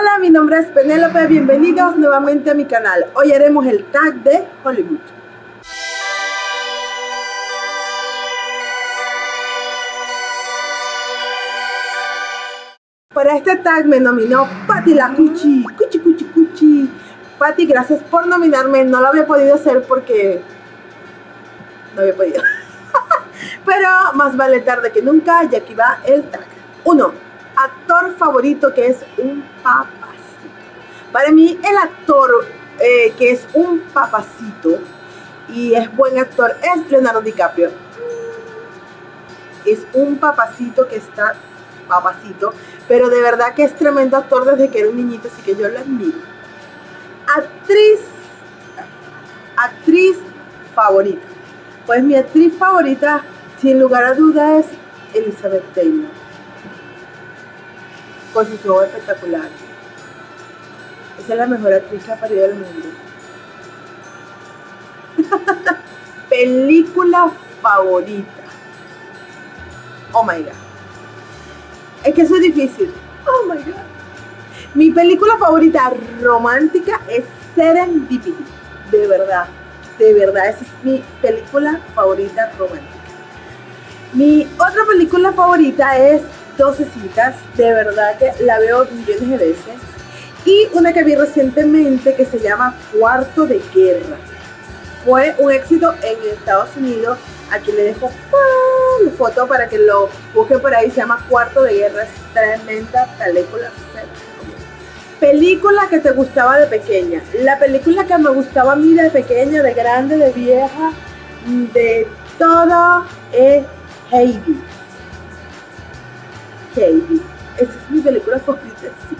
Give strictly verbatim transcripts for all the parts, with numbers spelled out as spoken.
Hola, mi nombre es Penélope, bienvenidos nuevamente a mi canal. Hoy haremos el tag de Hollywood. Para este tag me nominó Patty la Cuchi, Cuchi, Cuchi, Cuchi. Patty, gracias por nominarme, no lo había podido hacer porque no había podido. Pero más vale tarde que nunca, y aquí va el tag. uno. Actor favorito que es un papacito. Para mí el actor eh, que es un papacito y es buen actor es Leonardo DiCaprio. Es un papacito que está papacito, pero de verdad que es tremendo actor desde que era un niñito, así que yo lo admiro. Actriz, actriz favorita. Pues mi actriz favorita, sin lugar a dudas, es Elizabeth Taylor. Con su show espectacular. Esa es la mejor actriz que ha parido del mundo. Película favorita. Oh my god. Es que eso es difícil. Oh my god. Mi película favorita romántica es Serendipity. De verdad. De verdad. Esa es mi película favorita romántica. Mi otra película favorita es doce citas, de verdad que la veo millones de veces. Y una que vi recientemente que se llama Cuarto de Guerra. Fue un éxito en Estados Unidos. Aquí le dejo la foto para que lo busquen por ahí. Se llama Cuarto de Guerra. Es tremenda película. Película que te gustaba de pequeña. La película que me gustaba a mí de pequeña, de grande, de vieja, de todo es Heidi. Heidi. Esa es mi película favorita, sí.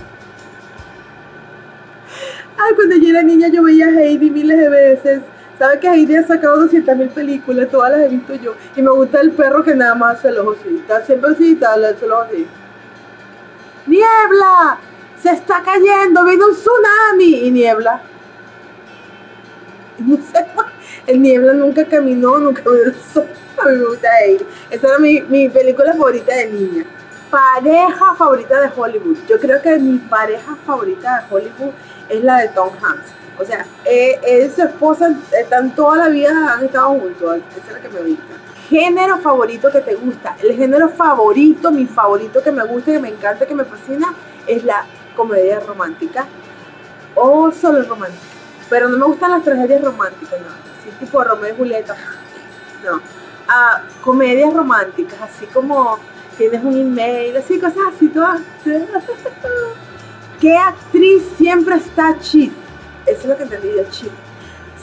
Ah, cuando yo era niña yo veía a Heidi miles de veces. ¿Sabes que Heidi ha sacado doscientas mil películas? Todas las he visto yo. Y me gusta el perro que nada más hace los ositas. Siempre así, le hace los ositas. ¡Niebla! ¡Se está cayendo! ¡Viene un tsunami! Y Niebla. No sé, el Niebla nunca caminó, nunca vio el sol. A mí me gusta Heidi. Esa era mi, mi película favorita de niña. Pareja favorita de Hollywood. Yo creo que mi pareja favorita de Hollywood es la de Tom Hanks. O sea, él, él y su esposa están toda la vida, han estado juntos. Esa es la que me gusta. Género favorito que te gusta. El género favorito, mi favorito que me gusta, que me encanta, que me fascina, es la comedia romántica o solo romántica. Pero no me gustan las tragedias románticas, no. Así tipo Romeo y Julieta. No. Ah, comedias románticas, así como tienes un email, así, cosas así, todas. ¿Qué actriz siempre está cheat? Eso es lo que entendí yo, cheat.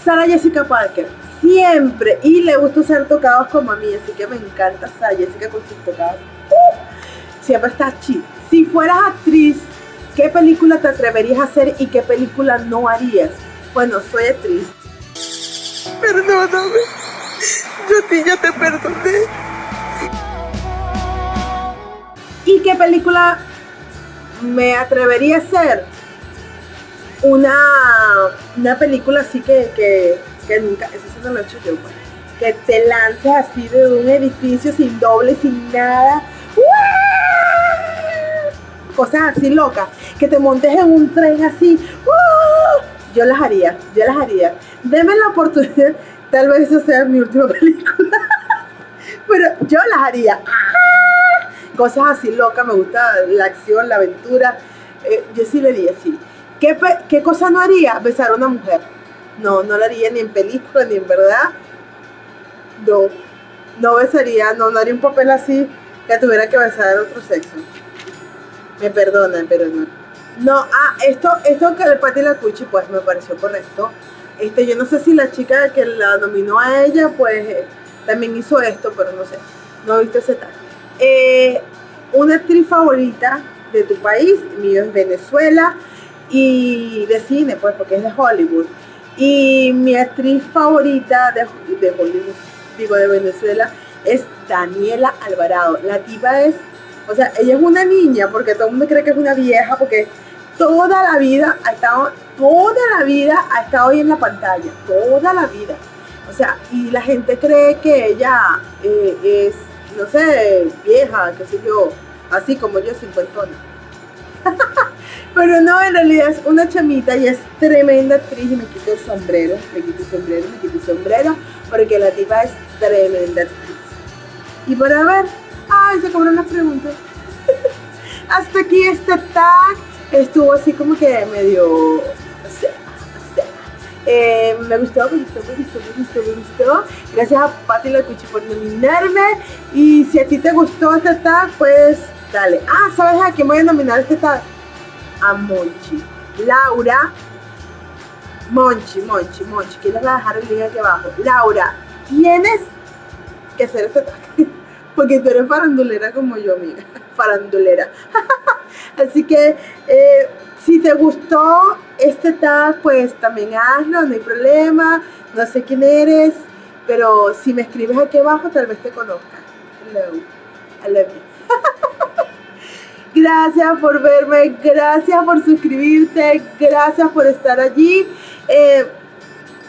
Sara Jessica Parker, siempre. Y le gusta usar tocados como a mí, así que me encanta Sara Jessica con sus tocados. Uh, siempre está cheat. Si fueras actriz, ¿qué película te atreverías a hacer y qué película no harías? Bueno, soy actriz. Perdóname. Yo a ti ya te perdoné. ¿Y qué película me atrevería a hacer? Una, una película así que, que, que nunca, eso se lo he hecho yo, pues. Que te lances así de un edificio sin doble, sin nada. ¡Uah! Cosas así locas. Que te montes en un tren así. ¡Uah! Yo las haría, yo las haría. Deme la oportunidad, tal vez esa sea mi última película. Pero yo las haría. Cosas así locas, me gusta la acción, la aventura. Eh, yo sí lo haría, sí. ¿Qué, ¿Qué cosa no haría? Besar a una mujer. No, no lo haría ni en película, ni en verdad. No, no besaría, no, no haría un papel así que tuviera que besar a otro sexo. Me perdonan, pero no. No, ah, esto, esto que le Patty la Cuchi, pues me pareció correcto. Este, yo no sé si la chica que la nominó a ella, pues eh, también hizo esto, pero no sé. No he visto ese tal. Eh, una actriz favorita de tu país, mío es Venezuela, y de cine, pues, porque es de Hollywood. Y mi actriz favorita de, de Hollywood, digo, de Venezuela, es Daniela Alvarado. La tipa es, o sea, ella es una niña, porque todo el mundo cree que es una vieja, porque toda la vida ha estado, toda la vida ha estado ahí en la pantalla, toda la vida. O sea, y la gente cree que ella eh, es, no sé, vieja, qué sé yo, así como yo, cincuentona. Pero no, en realidad es una chamita y es tremenda actriz y me quito el sombrero, me quito el sombrero, me quito el sombrero, porque la tipa es tremenda actriz. Y para ver, ay, se cobraron las preguntas. Hasta aquí este tag, estuvo así como que medio, o sea, o sea, eh, me gustó, me gustó, me gustó, me gustó, me gustó. Gracias a Patty la Cuchi por nominarme y si a ti te gustó este tag, pues dale. Ah, ¿sabes a quién voy a nominar este tag? A Monchi, Laura, Monchi, Monchi, Monchi, que les voy a dejar el link aquí abajo. Laura, tienes que hacer este tag, porque tú eres farandulera como yo, amiga, farandulera. Así que eh, si te gustó este tag, pues también hazlo, no hay problema, no sé quién eres, pero si me escribes aquí abajo, tal vez te conozca. Hello, I love you. Gracias por verme, gracias por suscribirte, gracias por estar allí. Eh,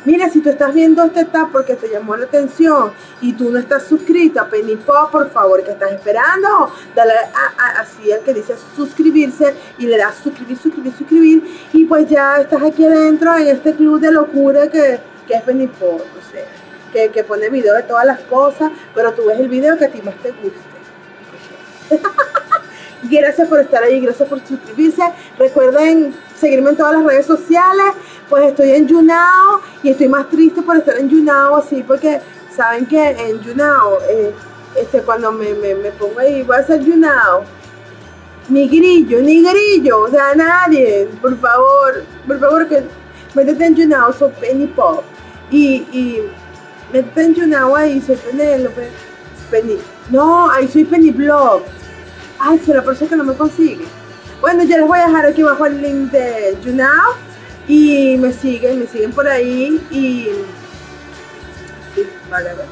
mira, si tú estás viendo este tag porque te llamó la atención y tú no estás suscrito a Penny Pop, por favor, ¿qué estás esperando? Dale a, a, así al que dice suscribirse y le das suscribir, suscribir, suscribir. Y pues ya estás aquí adentro en este club de locura que, que es Penny Pop, o sea, que, que pone video de todas las cosas, pero tú ves el video que a ti más te guste. Gracias por estar ahí, gracias por suscribirse. Recuerden seguirme en todas las redes sociales. Pues estoy en YouNow y estoy más triste por estar en YouNow así, porque saben que en YouNow, eh, este, cuando me, me, me pongo ahí, voy a hacer YouNow. Ni grillo, ni grillo, o sea, nadie, por favor, por favor, que métete en YouNow, soy Penny Pop. Y, y métete en YouNow ahí, soy Penélope, Penny, no, ahí soy Penny Blog. Ay, será por eso que no me consigue. Bueno, yo les voy a dejar aquí abajo el link de YouNow y me siguen, me siguen por ahí y... Sí, vale, a ver.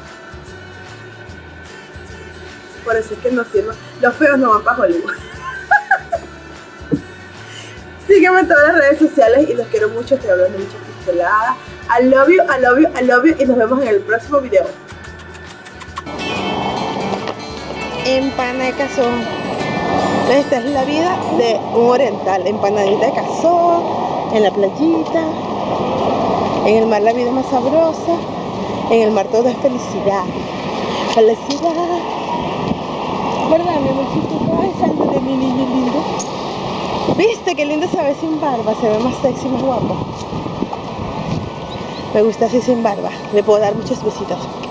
Por eso es que no sirven. Los feos no van para Hollywood. Sígueme en todas las redes sociales y los quiero mucho, te hablo de muchas pistoladas. I love you, I love you, I love you y nos vemos en el próximo video. Empanada de cazón. Esta es la vida de un oriental, empanadita de cazón, en la playita, en el mar la vida es más sabrosa, en el mar todo es felicidad, felicidad, ¿verdad, mi amorcito? Ay, santo de mi niño lindo, ¿viste qué lindo se ve sin barba? Se ve más sexy, más guapo, me gusta así sin barba, le puedo dar muchos besitos.